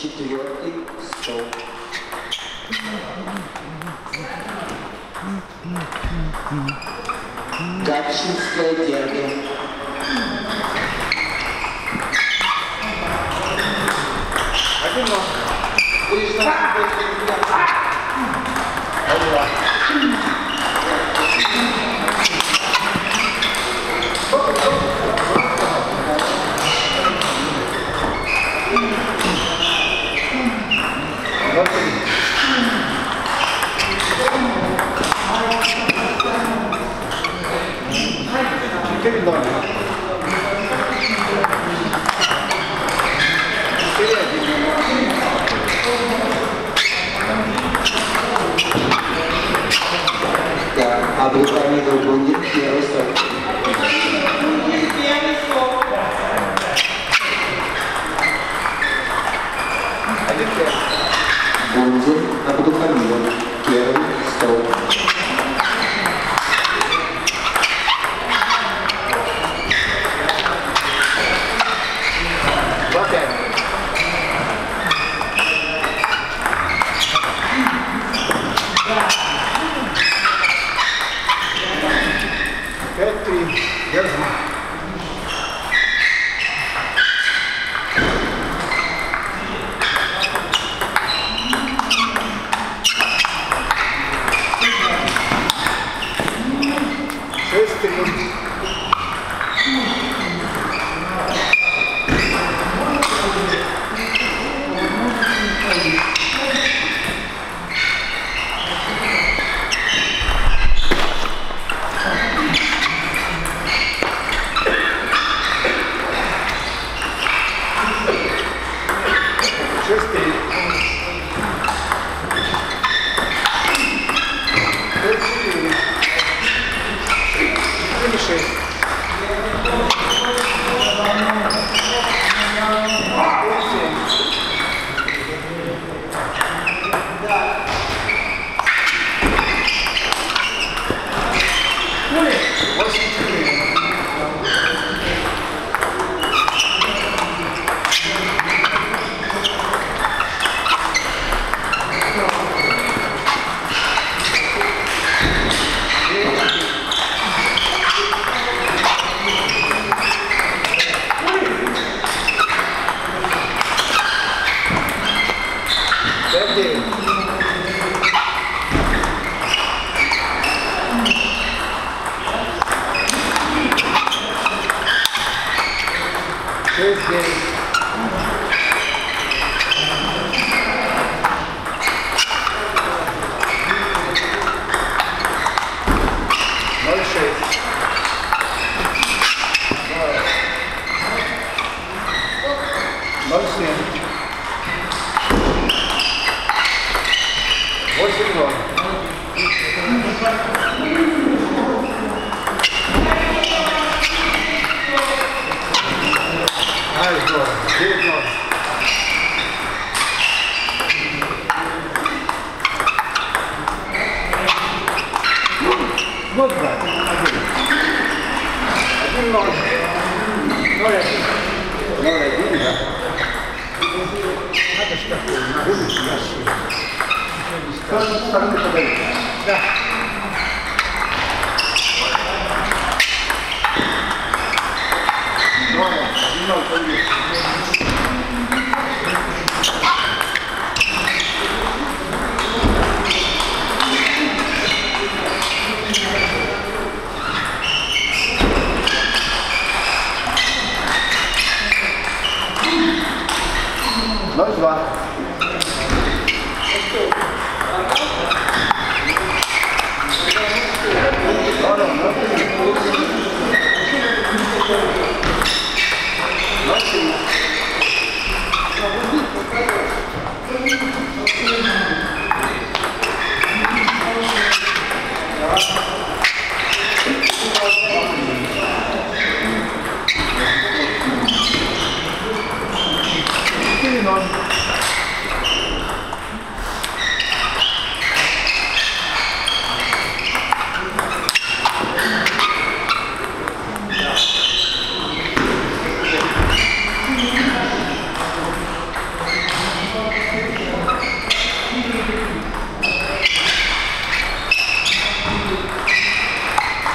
Hitler i strzał. Gaczyńskie wiernie. A ty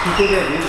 4-5.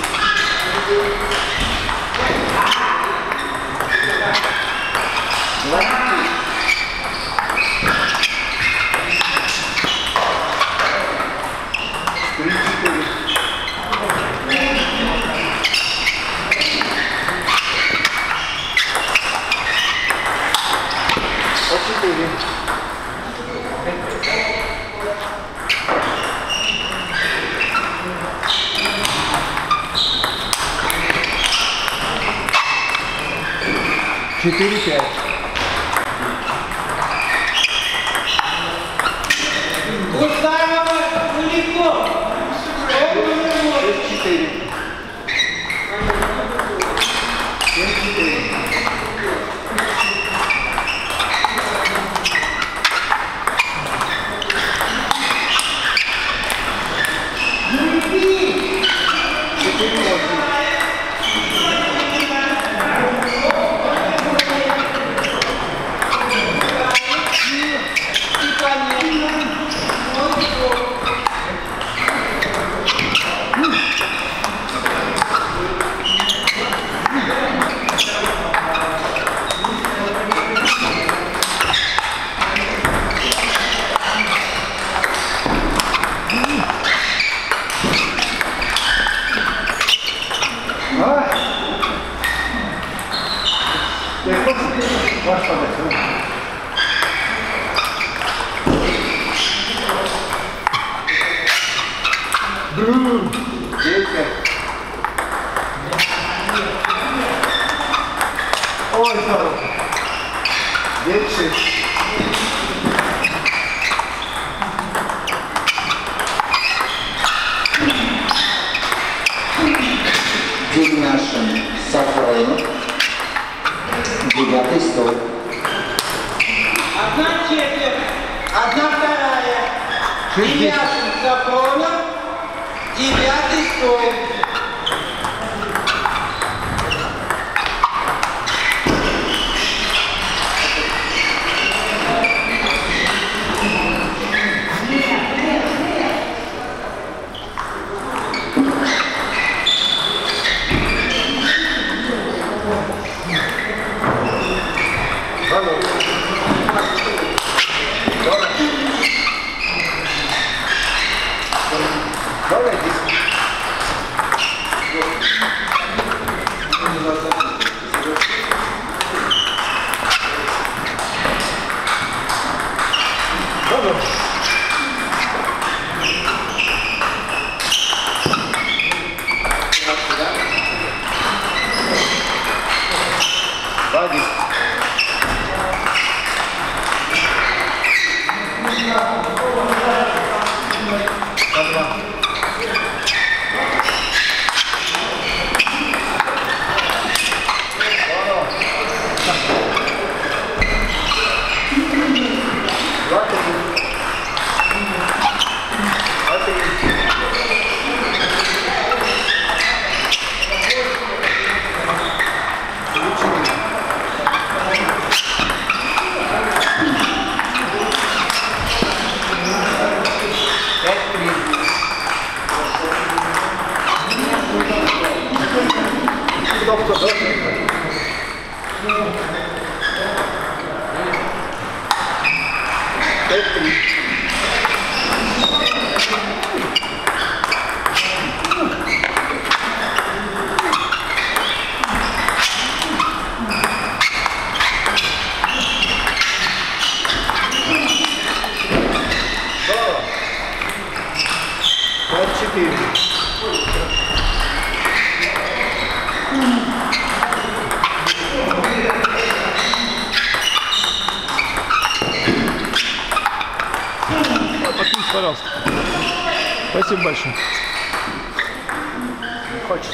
Пожалуйста. Спасибо большое. Хочешь?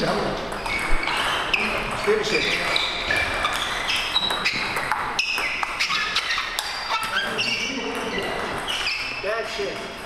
Да. 4-6. Пять-шесть.